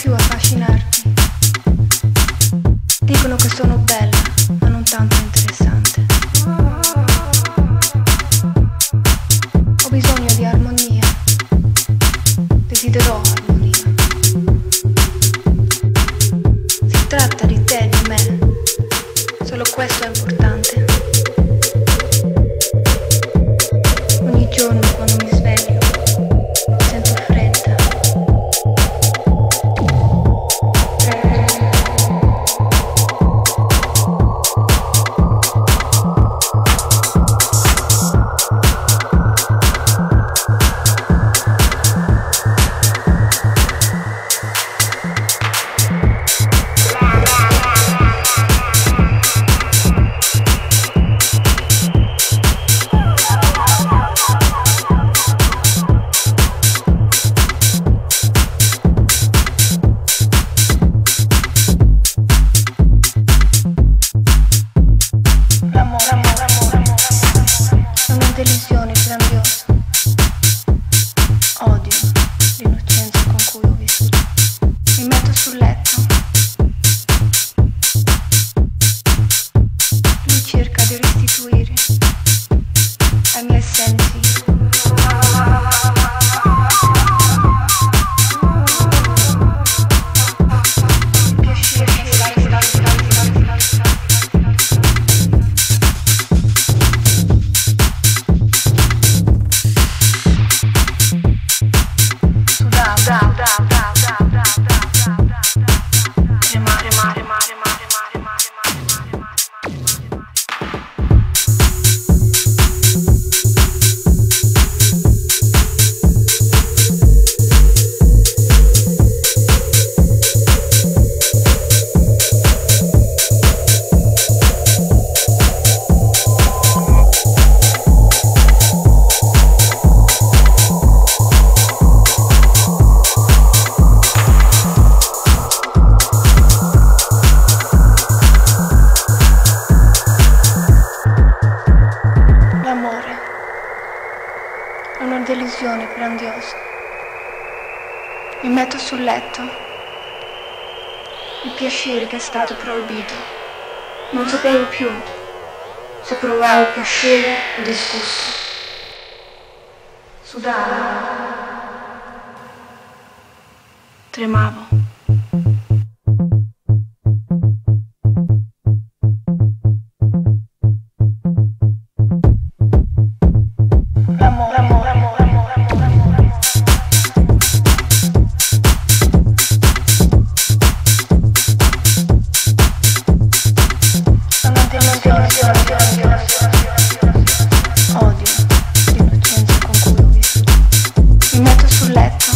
più affascinarti. Dicono che sono bella, ma non tanto interessante. Ho bisogno di armonia, desiderò armonia. Si tratta di te, di me, solo questo è importante. Ogni giorno quando mi sveglio sento fredda. Delusione grandiosa, odio l'innocenza con cui ho vissuto. Mi metto sul letto, lui cerca di restituire ai miei sensi delusione grandiosa. Mi metto sul letto. Il piacere che è stato proibito. Non sapevo più se provavo piacere o disgusto. Sudavo. Tremavo. Mi metto sul letto.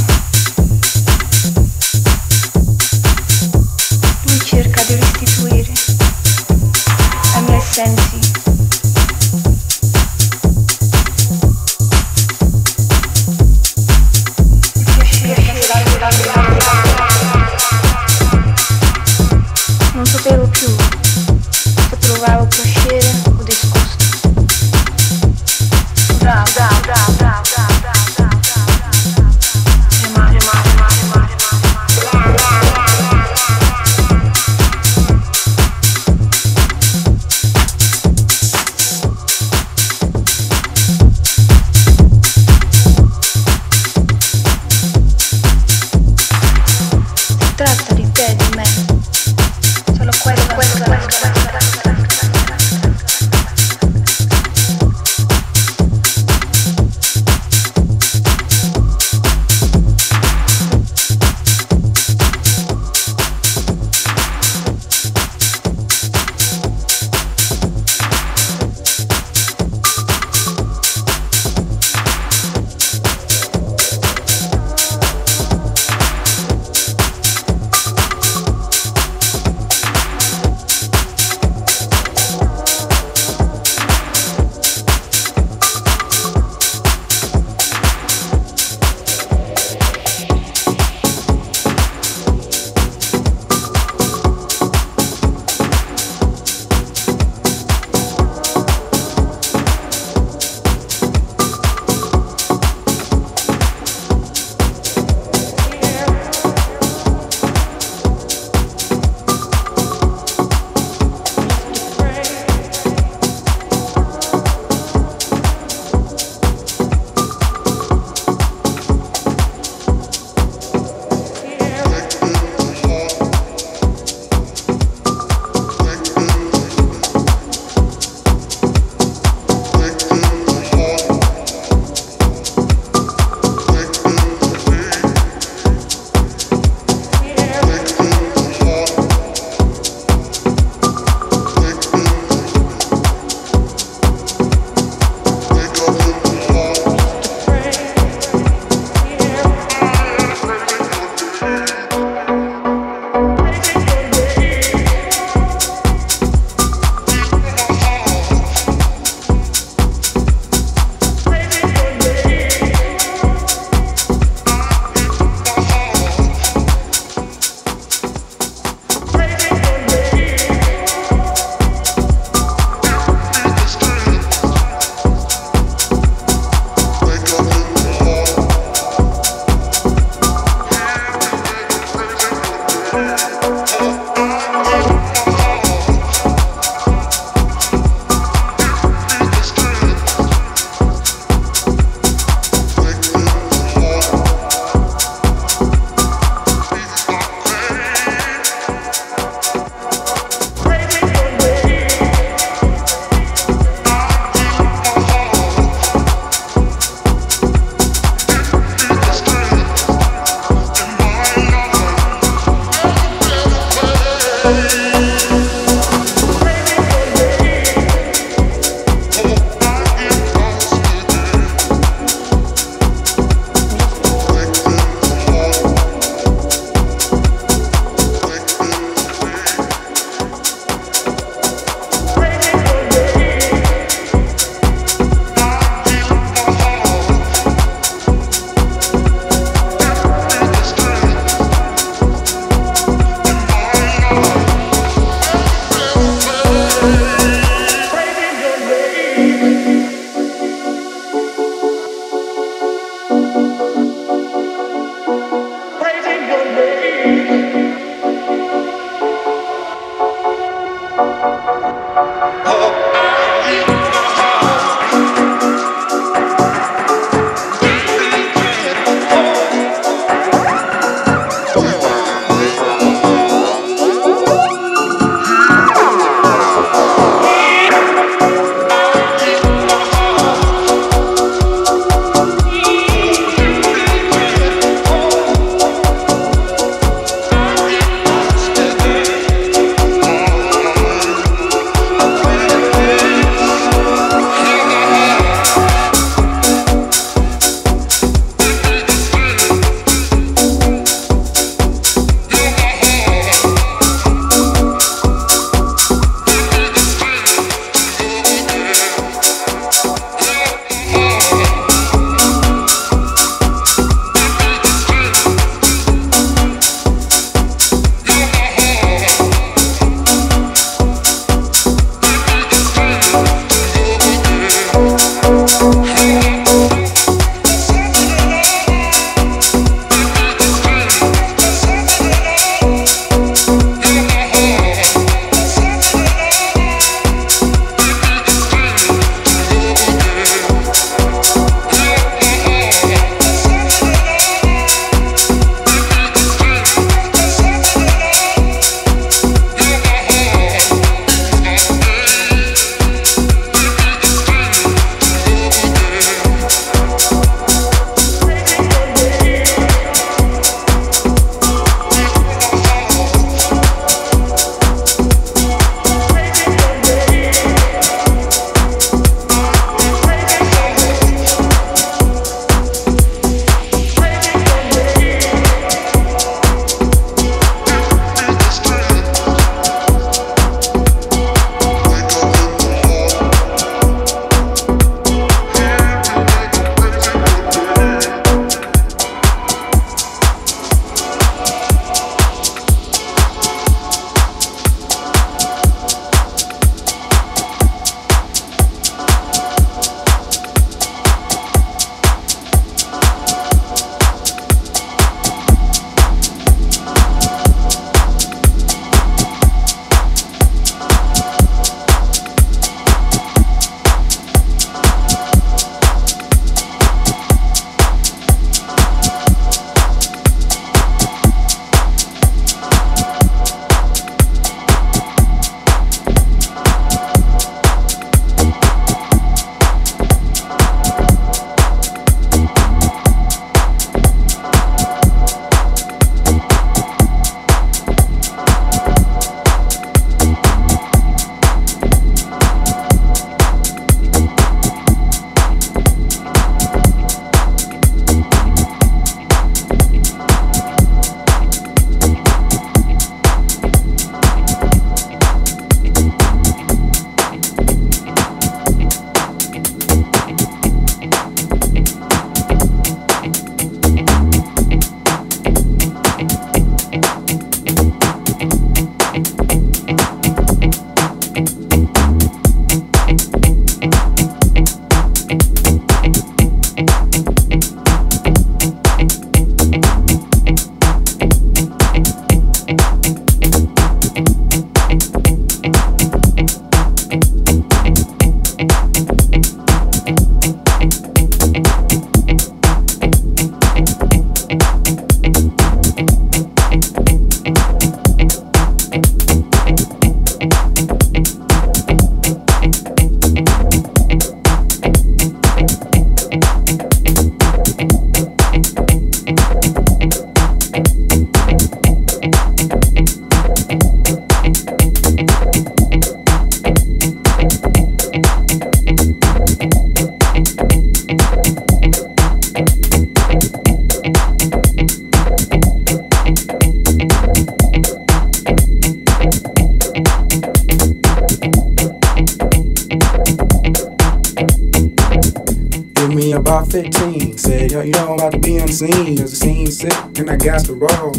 About 15, said, yo, you know I'm about to be on the scene, cause the scene's sick, and I got to roll.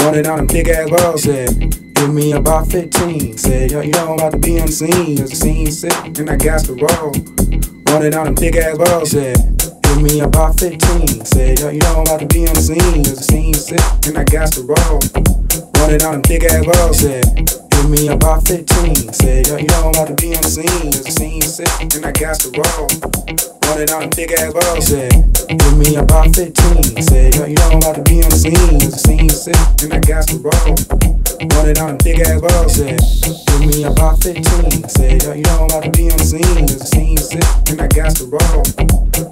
Run it on them thick ass balls, said, give me about 15, said, yo, you know I'm about to be on the scene, cause the scene's sick, and I got to roll. Run it on them thick ass balls, said, give me about 15, said, yo, you know I'm about to be on the scene, cause the scene's sick, and I got to roll. one of them thick ass girls said, give me about 15. Said, yo, you know I'm about to be on the scene. Cause the scene's sick, and I got the roll. One of them thick ass girls said, give me about 15. Said, yo, you know I'm about to be on the scene. Cause the scene's sick, and I got the roll. One of them thick ass girls said, give me about 15. Said, yo, you know I'm about to be on the scene. Cause the scene's sick, and I got the roll.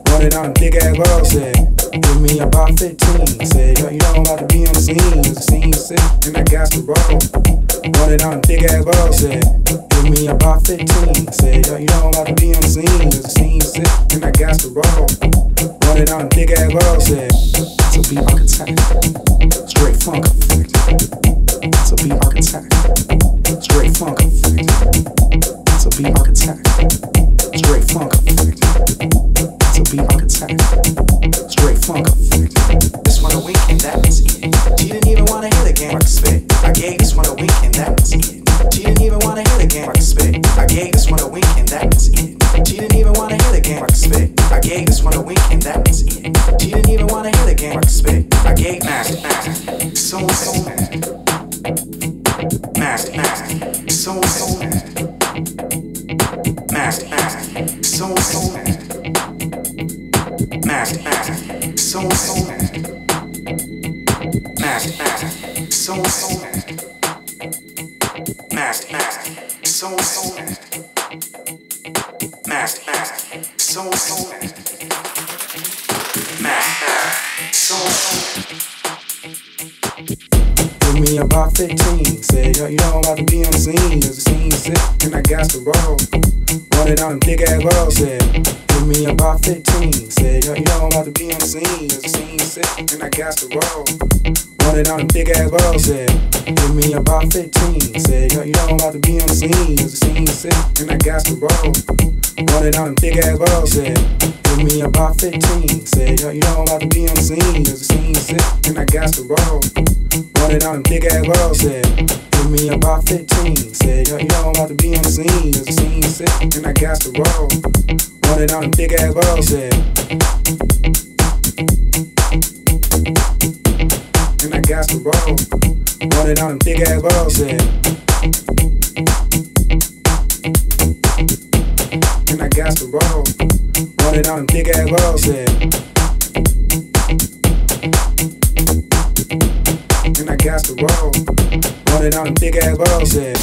One of them thick ass girls said, give me about 15. Said, yo, you know I'm about to be on the scene. Cause the scene's sick, and I got the roll. One of them thick ass girls said, give me about 15. Said, yo, you know I'm about to be on the scene. Cause the scene's sick, and I got the roll. One of them thick ass girls said, to be architect, straight funk effect. To be architect, straight funk effect. To be architect, straight funk effect. To be architect, straight funk effect. This one a week and that was it. She didn't even wanna hear the game spit. I gave this one a week and that was it. She didn't even wanna hear the game spit. I gave this one a week and that was it. She didn't even wanna hear the game spit. I gave this one a week and that was it. She didn't even wanna hear the game spit. I gave master, so mad. Master, so mad. Master, so mad. Master, so mad. Master, so mad. Master, master, so mad. Master, master, so mad. Master, so mad. Give me about 15. Said, yo, you know I'm about to be on the scene. Cause the scene's sick, and I got the roll. One of them thick ass girls said, give me about 15. Said, yo, you know I'm about to be on the scene. Cause the scene's sick, and I got the roll. One of them thick ass girls said, give me about 15. Said, yo, you know I'm about to be on the scene. Cause the scene's sick, and I got the roll. One of them thick ass girls said, give me about 15. Said, yo, you know I'm about to be on the scene. Cause the scene's sick, and I got the roll. One of them thick ass girls said, give me about 15. Said, yo, you know I'm about to be on the scene. Cause the scene's sick, and I got the roll. One of them thick ass girls said, and I got the roll. One of them thick ass girls said, and I got the roll. One of them thick ass girls said, and I got the roll. One of them thick ass girls said,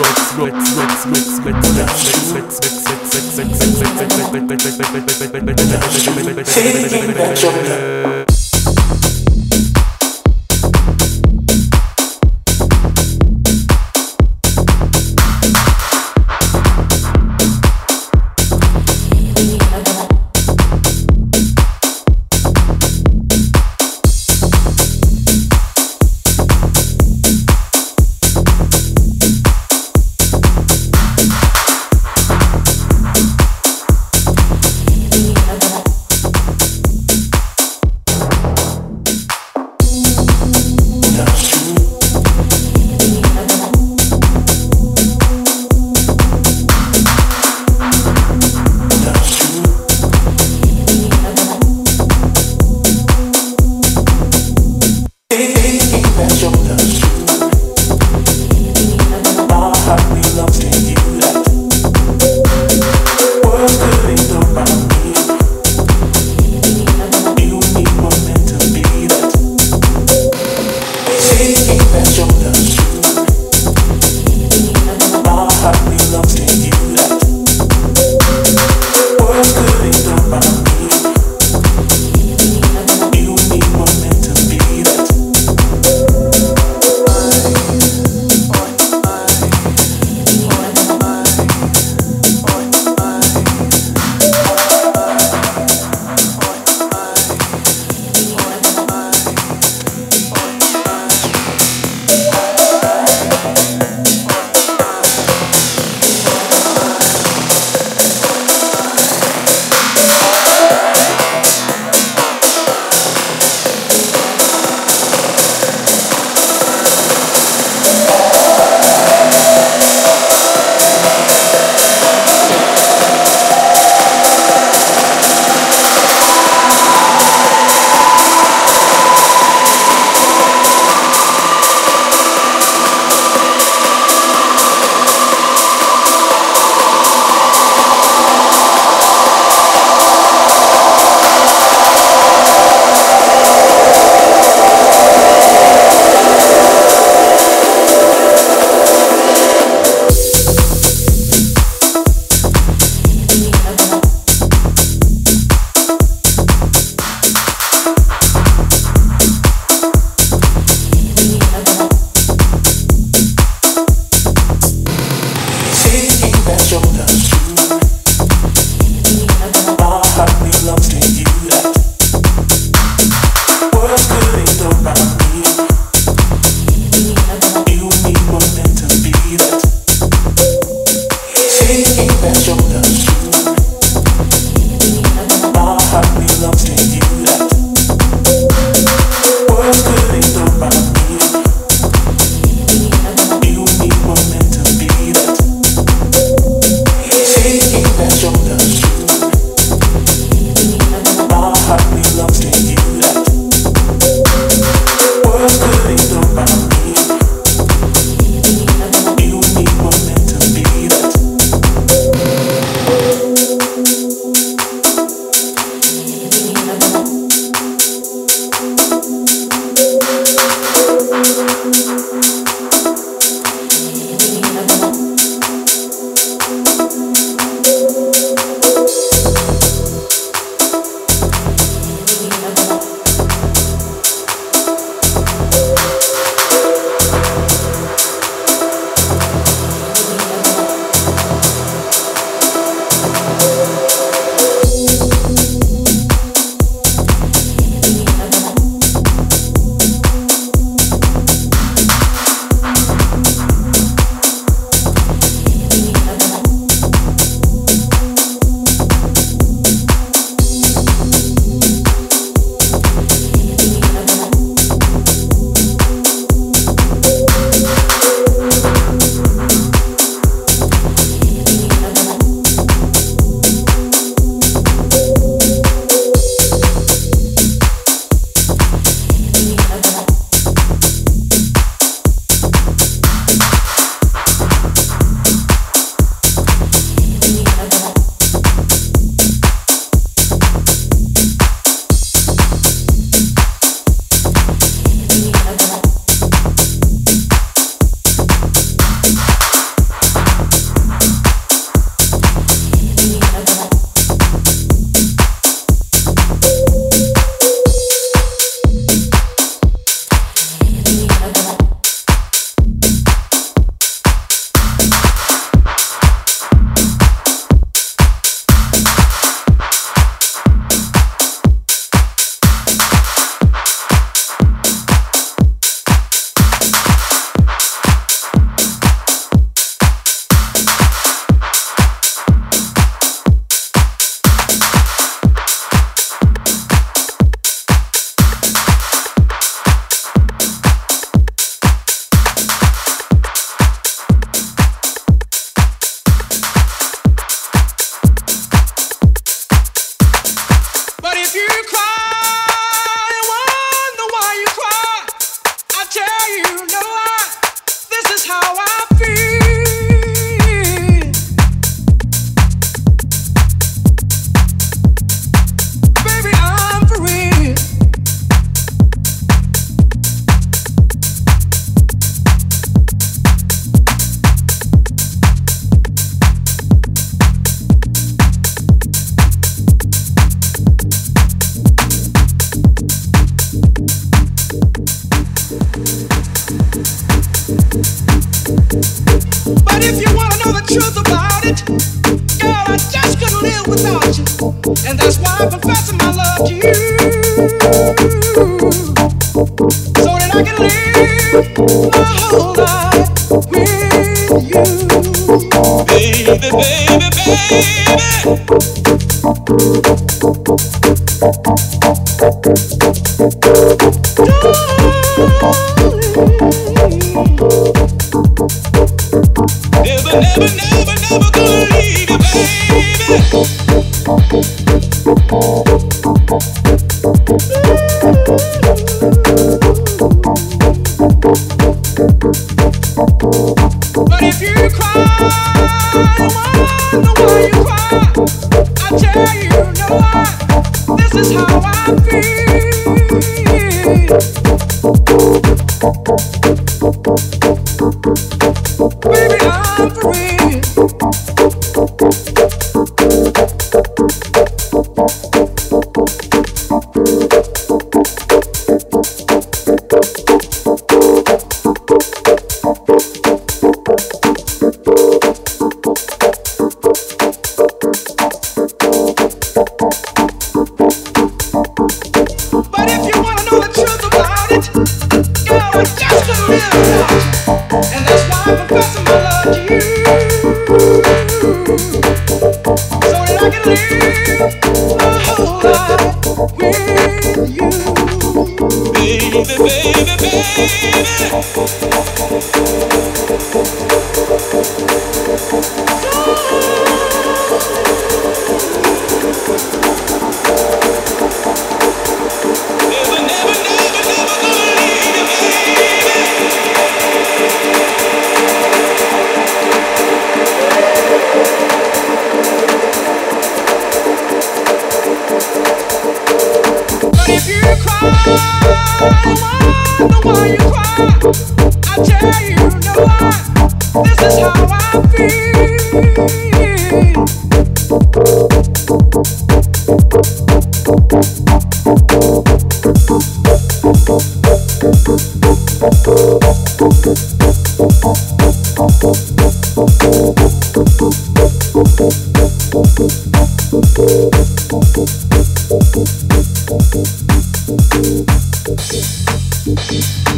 Say I just couldn't live without you, and that's why I'm confessing my love to you, so that I can live my whole life with you. Baby, baby, baby.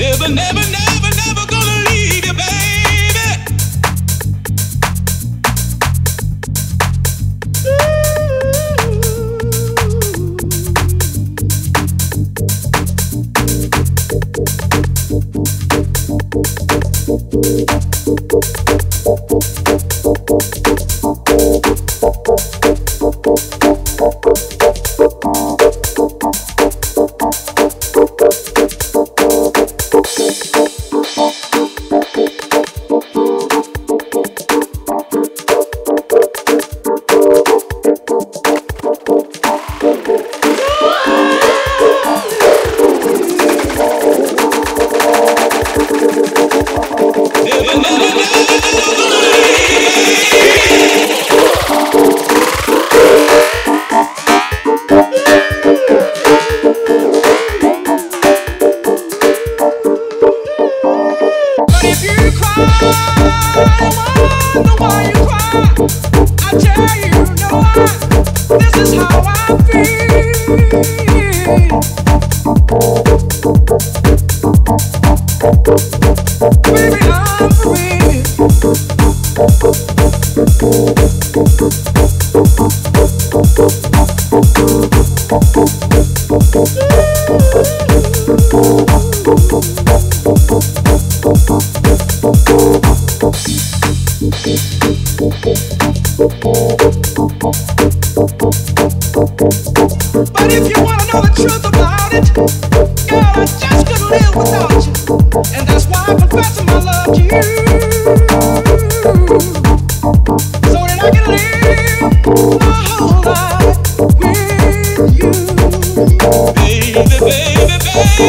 Darling, never, never, never, never gonna leave you, baby. But if you cry, I wonder why you cry. I tell you, no lie, this is how I feel. Baby, I'm for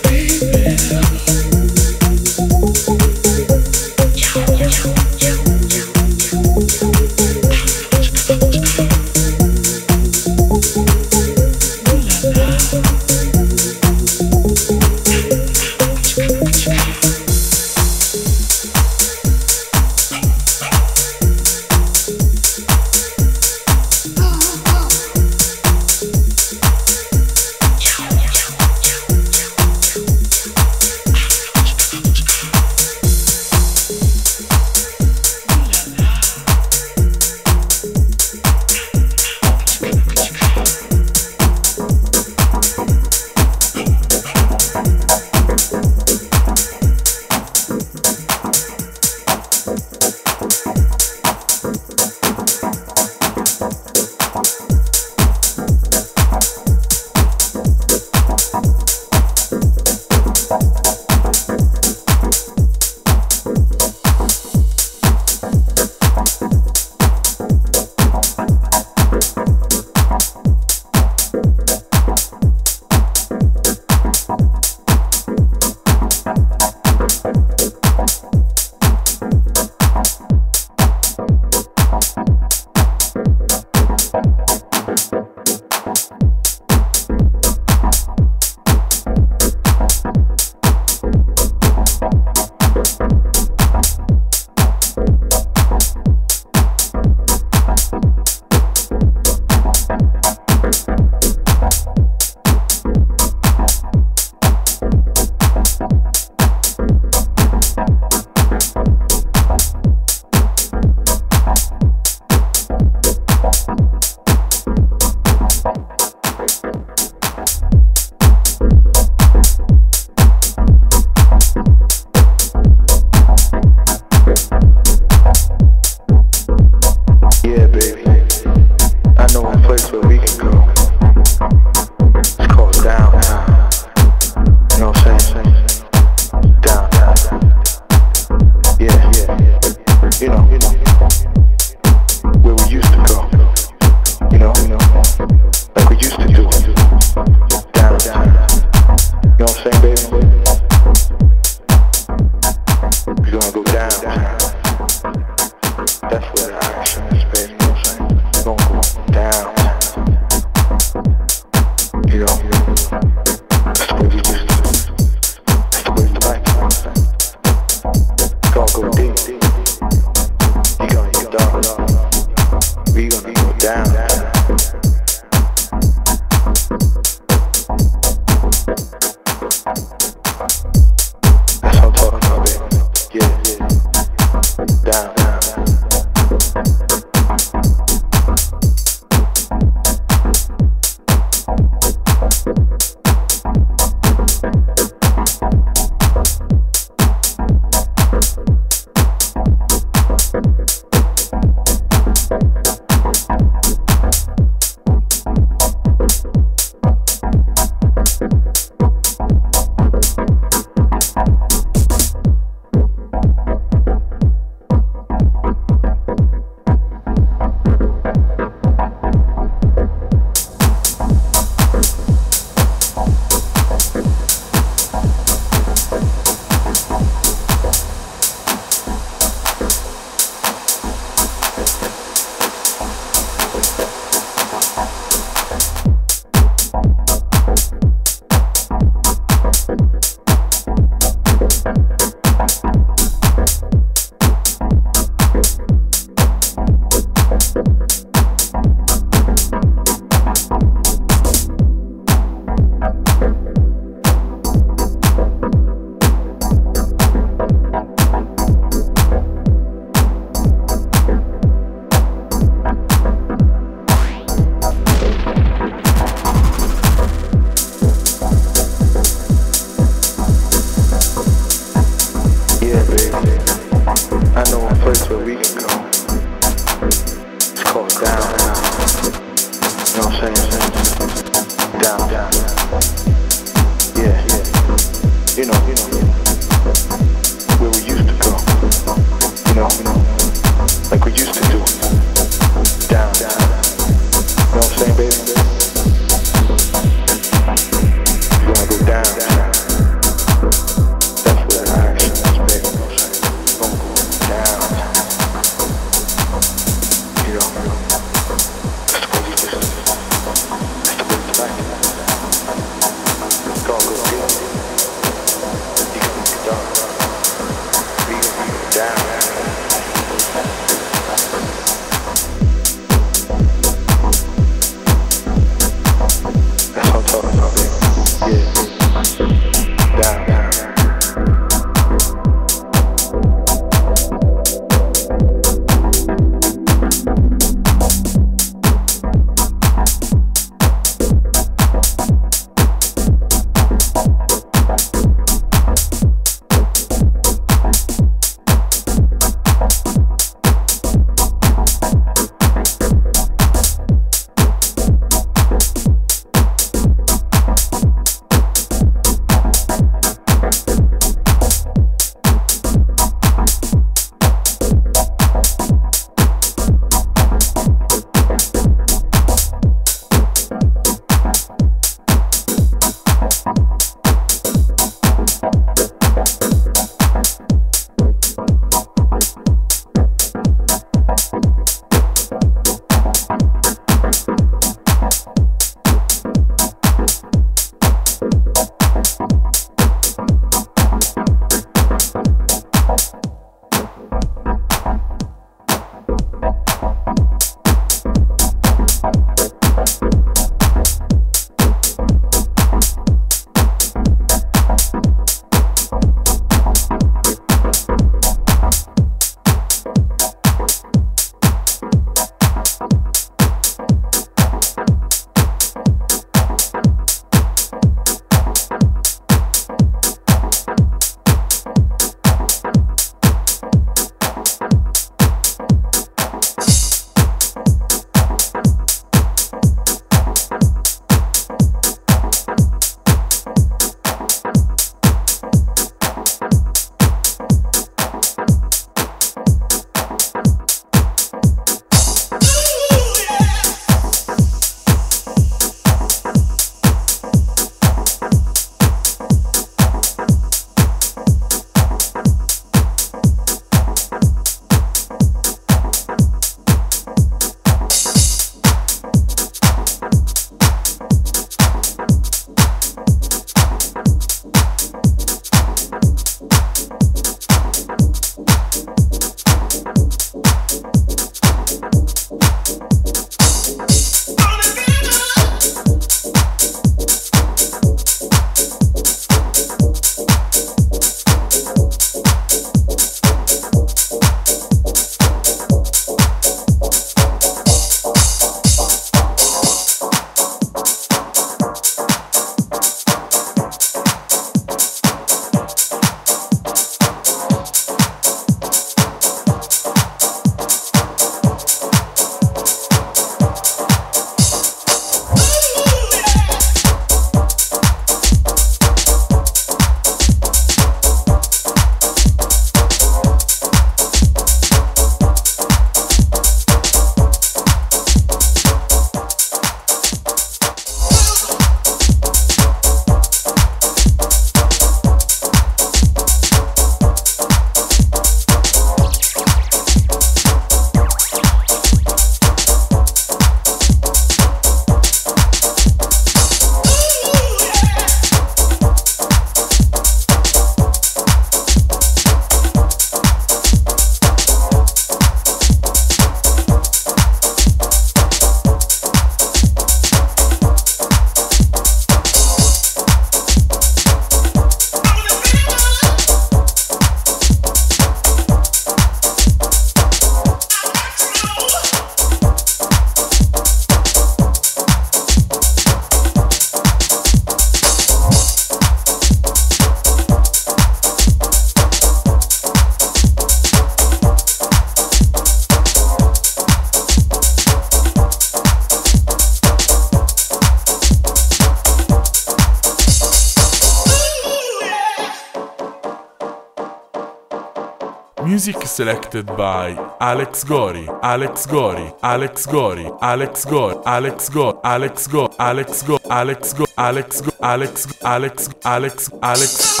Music selected by Alex Gori, Alex Gori, Alex Gori, Alex Gori, Alex Gori, Alex Gori, Alex Gori, Alex Gori, Alex Gori, Alex Alex Alex Alex Alex Alex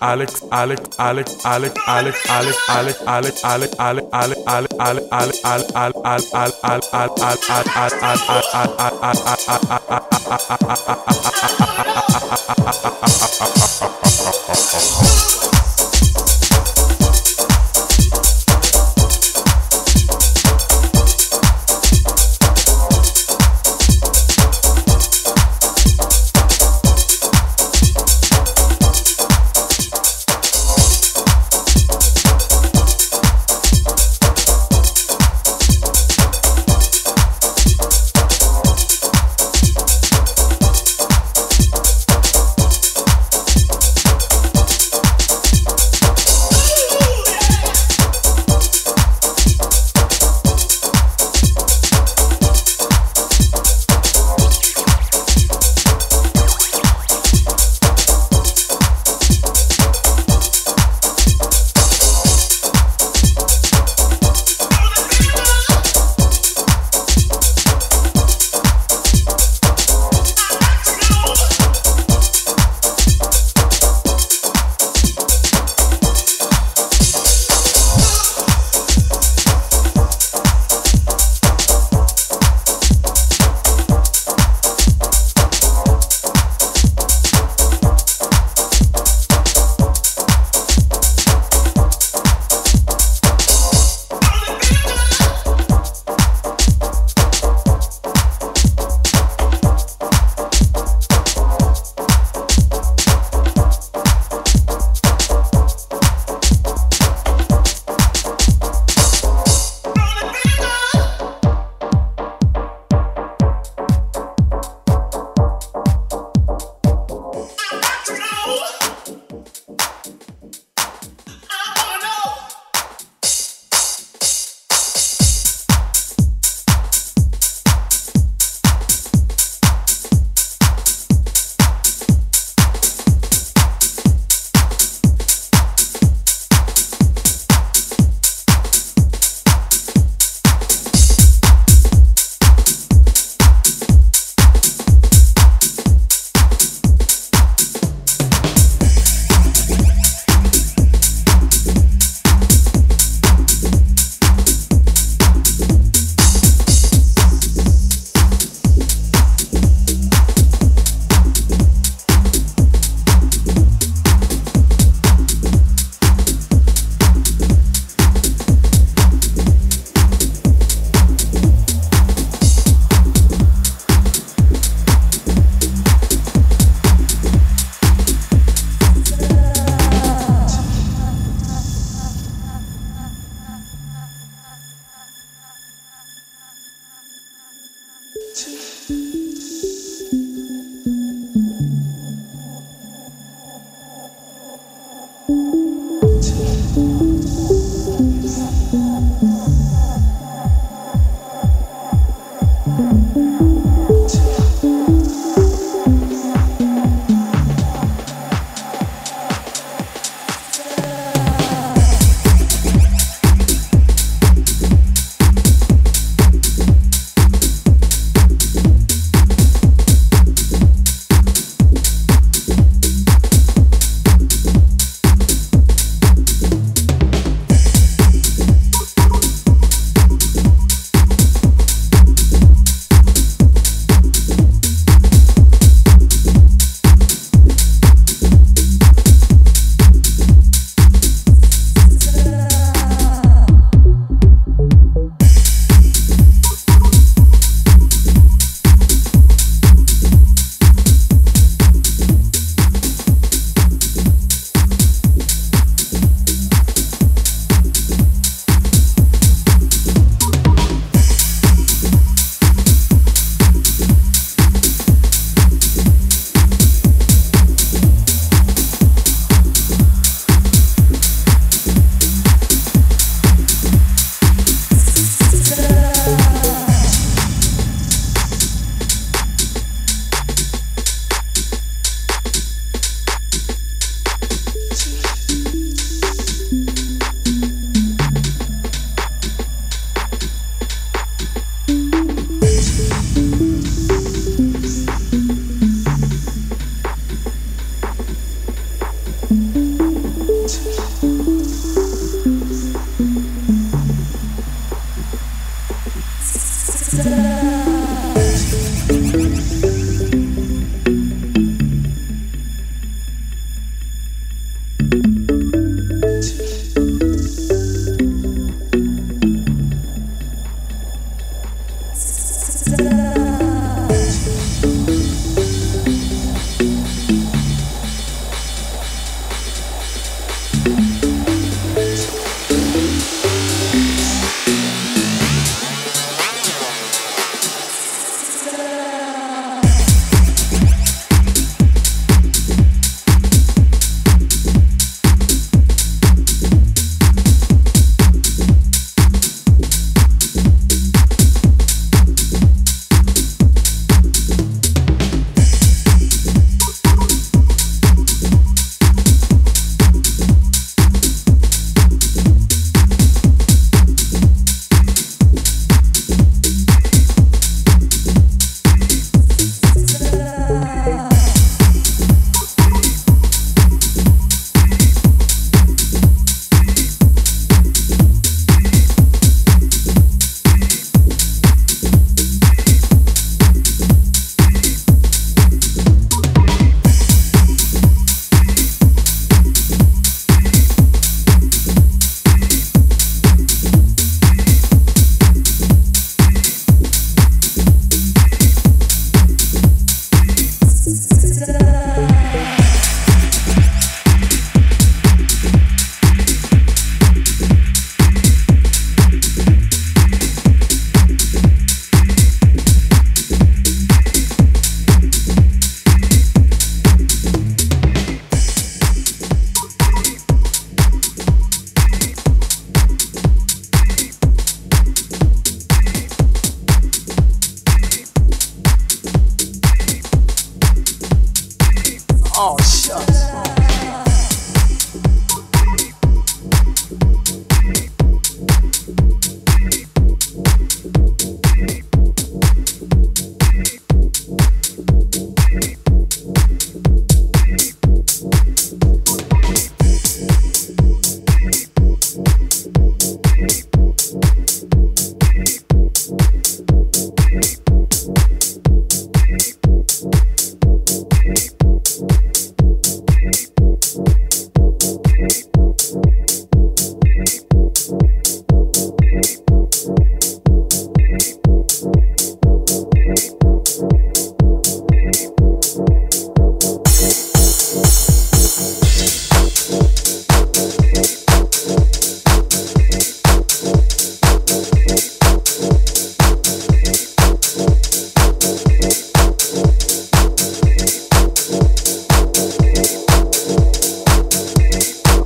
Alex Alex Alex Alex Alex Alex Alex Alex Alex Alex Alex Alex Alex Alex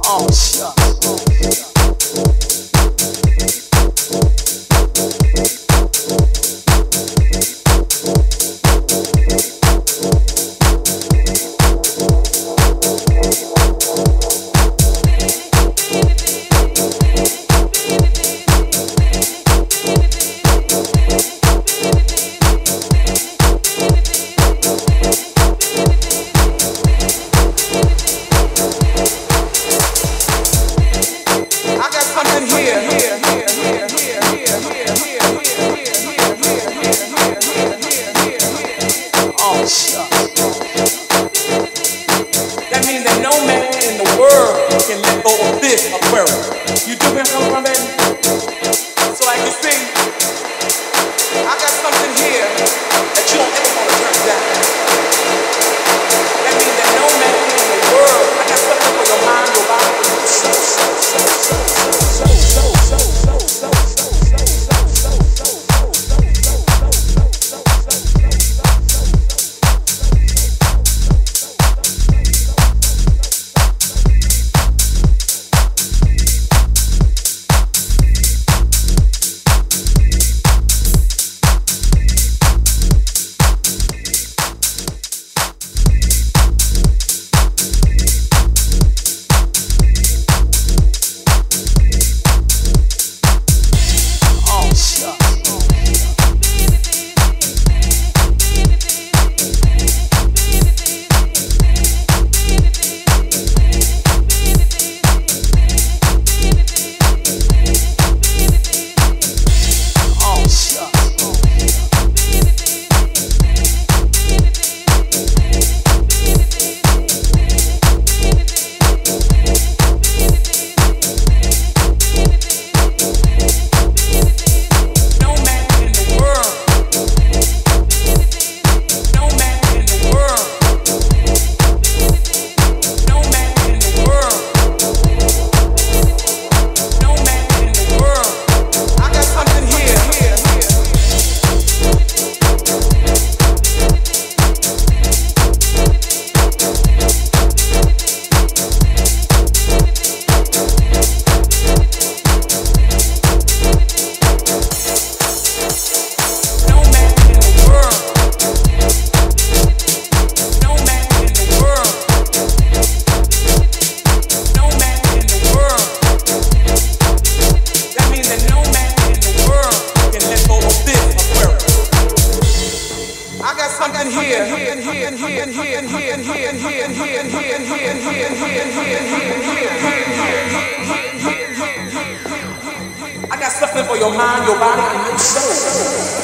That means that no man in the world can let go of this aquarium. You do hear something from it? So like you see, I got something here that you don't ever want to turn down. That means that no man in the world, I got something for your mind, your body, your I got something for your mind, your body, and your soul.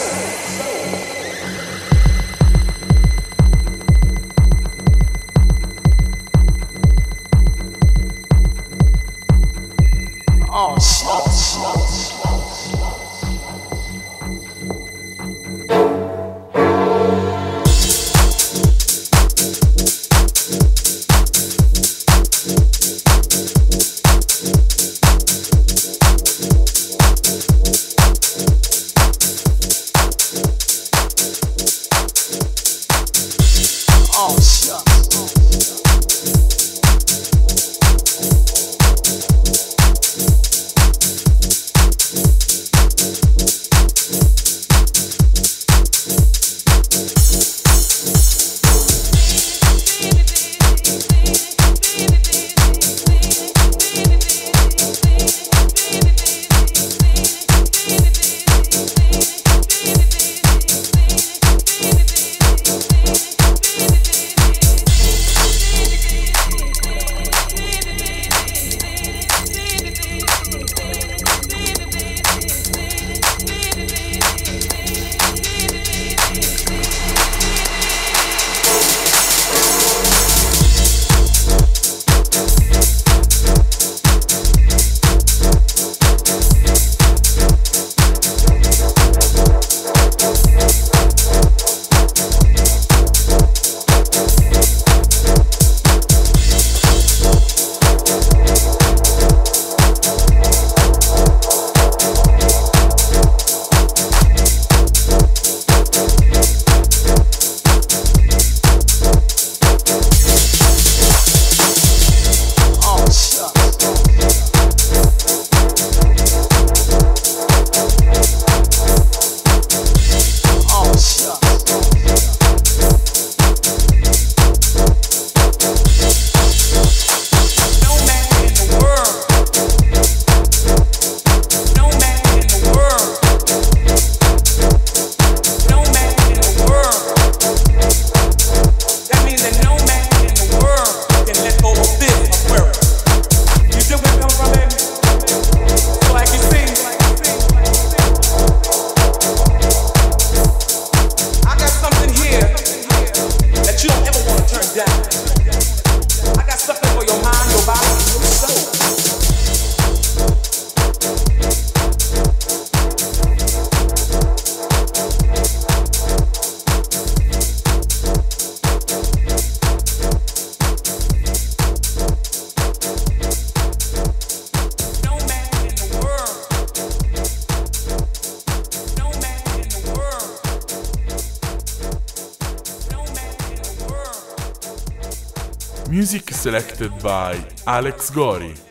Music selected by Alex Gori.